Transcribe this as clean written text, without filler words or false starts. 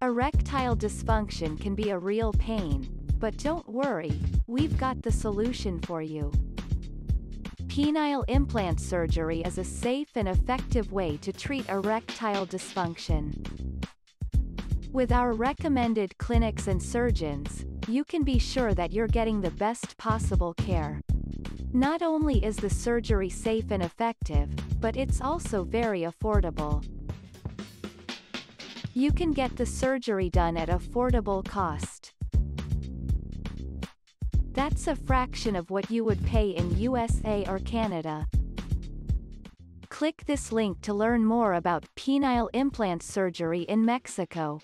Erectile dysfunction can be a real pain, but don't worry, we've got the solution for you. Penile implant surgery is a safe and effective way to treat erectile dysfunction. With our recommended clinics and surgeons, you can be sure that you're getting the best possible care. Not only is the surgery safe and effective, but it's also very affordable. You can get the surgery done at affordable cost. That's a fraction of what you would pay in USA or Canada. Click this link to learn more about penile implant surgery in Mexico.